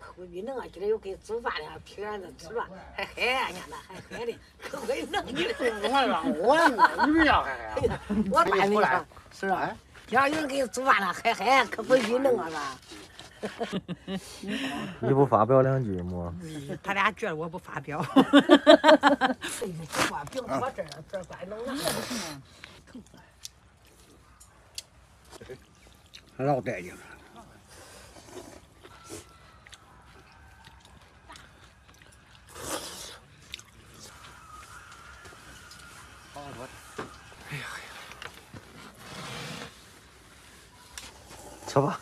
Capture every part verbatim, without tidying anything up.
可会弄啊！今天又给煮饭了，皮儿子吃了，还嗨呀，伢那还嗨的，可会弄你了！我让我你们要嗨呀！我带你了，是吧？要有人给煮饭了，嗨嗨，可不许弄啊吧？你不发表两句吗？他俩觉得我不发表。哈哈哈哈哈！发表我这这怪弄哪个？还老带劲了。 吃吧。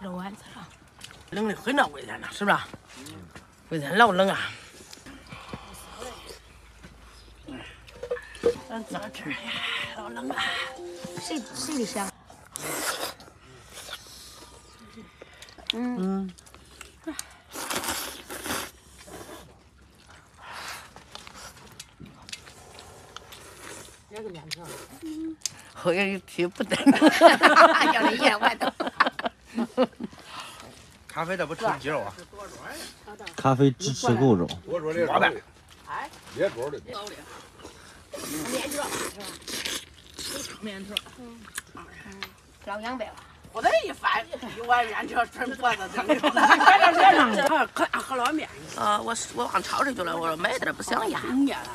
热丸子了，冷的很了，为咱呢，是不是？为咱老冷啊。俺早吃呀，老冷了。谁谁的香？嗯。嗯 后边一提不得，要那夜晚的。咖啡咋不吃鸡肉啊？咖啡只吃狗肉。我说的老板，哎，野狗的。老的。面条是吧？面条。嗯。涨两百了。我这一翻一碗面条全脖子疼的。快点来上，喝喝喝老面。啊，我我往超市去了，我说买点不想压。不压了。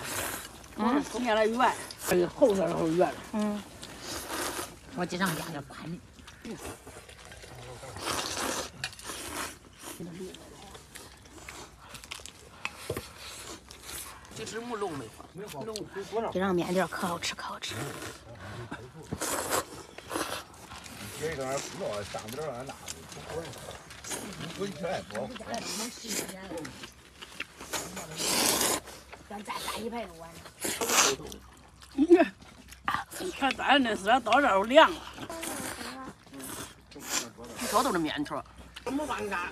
嗯，中间来圆，哎呀，后头后圆了。嗯，我经常压着宽。嗯。这只木龙梅花，龙这张面条可好吃，可好吃。这个不要上边儿那不滚，滚起来多。 咱再打一排就完了。你看，你看咱那是到这儿凉了。你瞅瞅这面条，怎么办干？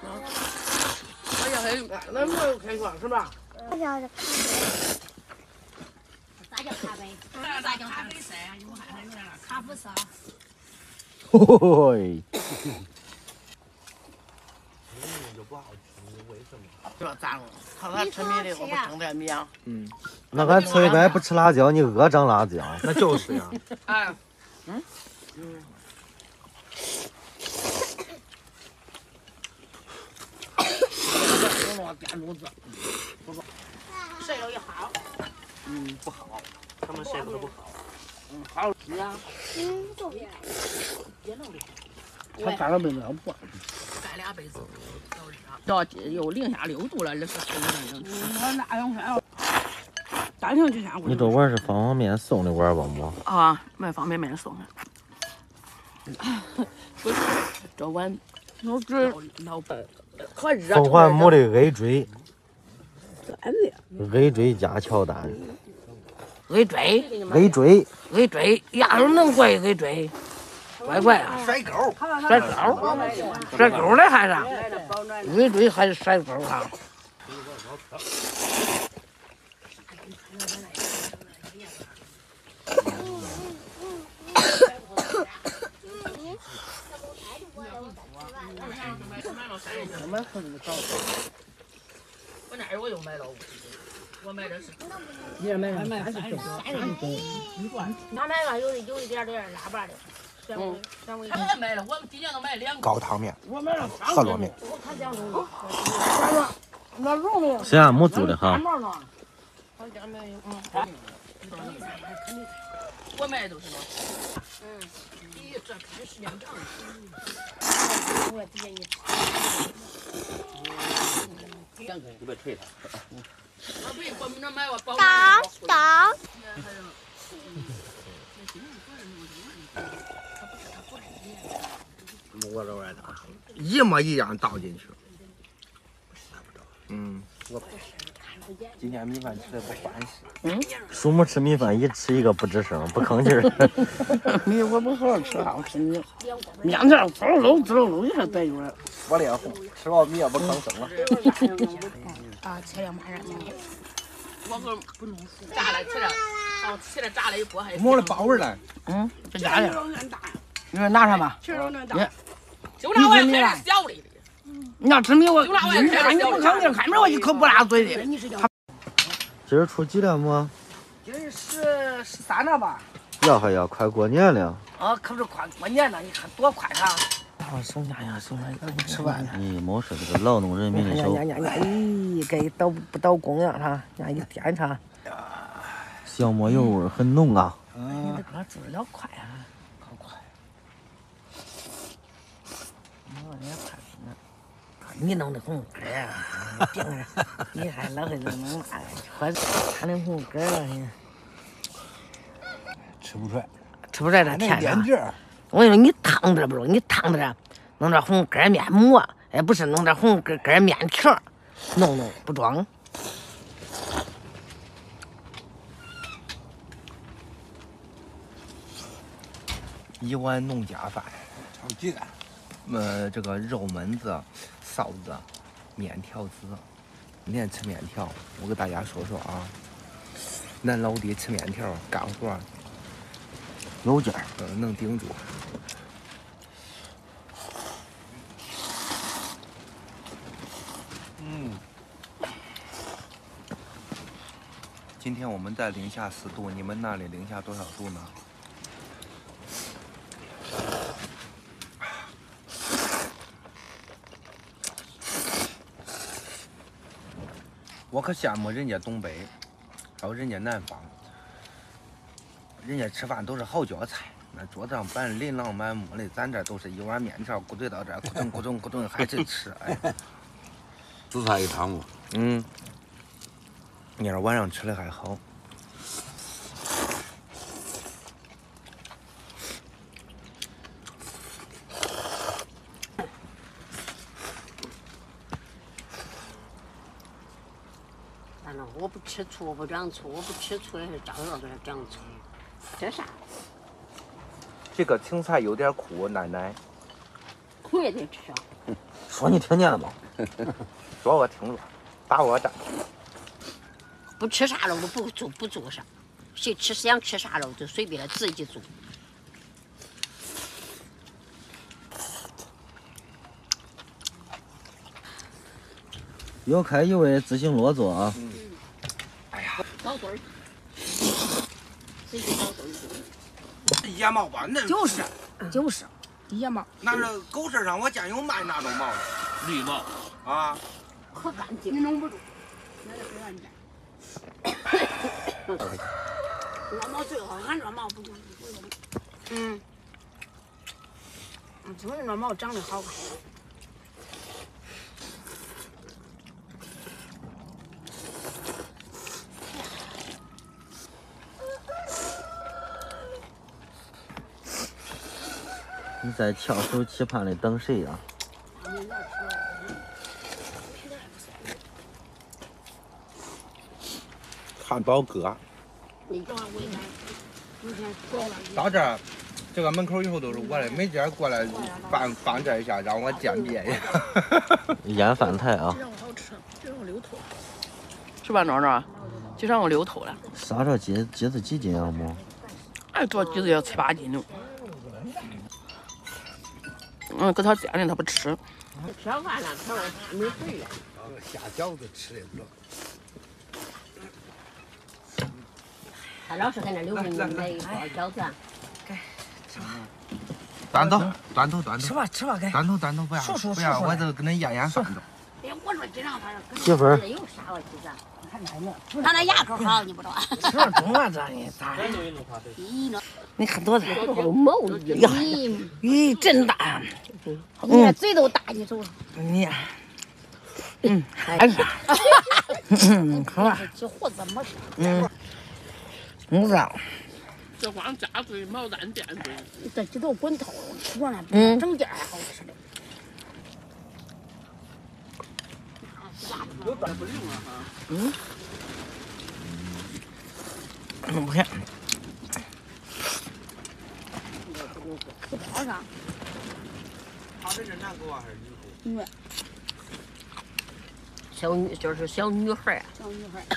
我要开，那没有开窗是吧？我要的。啥叫咖啡？啥叫咖啡色？有啥有啥咖啡色？嘿。嗯，就不好吃，为什么？ 这咋弄？他咋吃米的，我不整点米啊。嗯，那俺吃一个不吃辣椒，你饿长辣椒，那就是呀。哎，嗯，嗯。我弄电炉子，不错。谁有一好？嗯，不好，他们谁都不好。嗯，好吃啊。嗯，就别别弄了。他干了杯子，不。干俩杯子。 到又零下六度了，二十四度。我那用啥？单上就下午。你这碗是方便面送的碗吧，母？啊，买方便面送的。不是，这碗老只老白，可热。凤凰母的A锥。A锥加乔丹。A锥。A锥。A锥，丫头能怪A锥。 乖乖啊！甩钩，甩钩，甩钩嘞还是？尾椎还是甩钩啊？我那儿我又买了，我买的是，你也买了，买的是什么？他买了有有一点点拉巴的。 嗯，他也买了，我们今年都买两个高汤面，我买了河洛面。我看两种，那肉呢？谁俺母做的哈？我买的都是嘛。嗯，咦，这开始两张。我直接你。两个，你别捶他。我不，我们那买我包。当当。 我这玩意儿一模一样倒进去，嗯，我今天米饭吃的不欢喜。嗯，叔母吃米饭一吃一个不吱声，不吭气儿。米我不好吃，好吃米。面条滋溜溜滋溜溜一下带油了。我脸红，吃饱米也不吭声了。啊，切两盘面。我可不弄熟，炸了吃了，哦，吃了炸了一锅还。没了包味了。嗯，这家的。 嗯，你说拿上吧。吃着那当。就拿我也开始笑哩。你要吃没我，就拿我也开始笑哩。你不吭气，看门我一口不拉嘴里。今儿出几了么？今儿十十三了吧。要还要快过年了。啊，可不是快过年了，你看多快啊！啊，剩下呀，剩下赶紧吃完了。你没事，这个劳动人民的手。呀呀呀！咦，该倒不倒工呀？哈，呀一点它。 小磨油味很浓啊！嗯，这哥煮的老快啊，老快！我也快呢，你弄的红根儿啊，顶儿！你还老会弄弄啊，我看那红根儿呢，吃不出来，吃不出来这甜的。我跟你说，你烫着不中，你烫着，弄点红根面馍，哎，不是弄点红根根面条，弄弄不装。 一碗农家饭，炒鸡蛋，呃，这个肉焖子、臊子、面条子。今天吃面条，我给大家说说啊，咱老弟吃面条干活有劲儿，嗯，能顶住。嗯，今天我们在零下四度，你们那里零下多少度呢？ 我可羡慕人家东北，还有人家南方，人家吃饭都是好家菜，那桌子上摆琳琅满目的，咱这都是一碗面条，咕怼到这，咕咚咕咚咕咚还是吃，哎，紫菜一汤嘛，嗯，你要晚上吃的还好。我不吃醋，我不长醋，我不吃醋也是照样给它长醋。这啥？这个青菜有点苦，奶奶。苦也得吃啊。说你听见了吗？说我听着，打我站。不吃啥了，我不做不做啥，谁吃想吃啥了就随便自己做。又开一位自行落座啊！嗯 老墩儿，谁给老墩儿？野猫吧，那就是就是野猫。那是狗市上我见有卖那种帽子，绿帽啊，可干净，你弄不住，那就不让你干。老帽最好，俺这帽不中。嗯，就是那帽长得好看。 你在翘首期盼里等谁呀、啊？看宝哥。到这儿，这个门口以后都是我的，没今儿过来放放这一下，让我鉴别一下。腌饭菜啊！这让我好吃，这让我溜透。是吧，壮壮？就让我溜透了。啥这鸡鸡子几斤啊？么？哎，多鸡子要七八斤呢。 嗯，搁他家里他不吃。吃完了，他没睡呀。下饺子吃的多。他老是在那溜达，你买饺子。给，吃吧。端头，端头，端头。吃吧，吃吧，给。端头，端头，不要，不要，我这跟恁咽咽蒜头。哎，我说今让他媳妇儿。有啥问题啊？他那牙口好，你不知道。吃中啊，这你咋？你看多大？毛呀！咦，真大！你看嘴都大，你瞅。你，嗯，还是，嗯，好吧。这胡子没事。嗯，没事。这光夹嘴毛蛋垫嘴，这鸡都滚透了，吃完了比整件还好吃的。 嗯，弄不开。这包啥？他这是男狗啊还是女狗？女。小女就是小女孩儿。小女孩儿。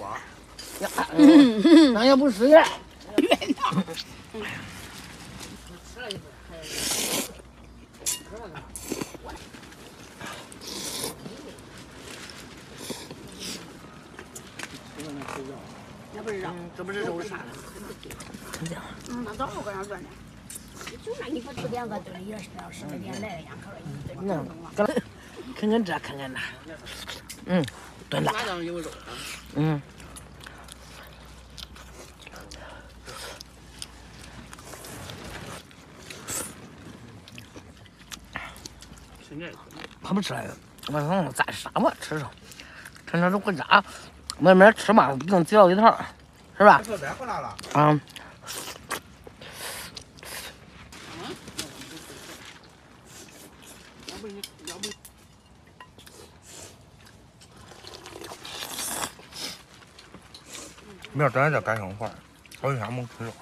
我。那也不是。冤呐！吃了那不是肉，这不是肉啥了？嗯，那早上搁那转呢。就那你不吃两个炖的，也是要十点来个两口一炖弄弄。看看这，看看那，嗯，炖的。嗯。 他不吃来的，我说咋啥嘛吃上，趁他都回家，慢慢吃嘛，毕竟挤到一趟，是吧？啊、嗯。明儿咱再干生活，好久啥没吃了。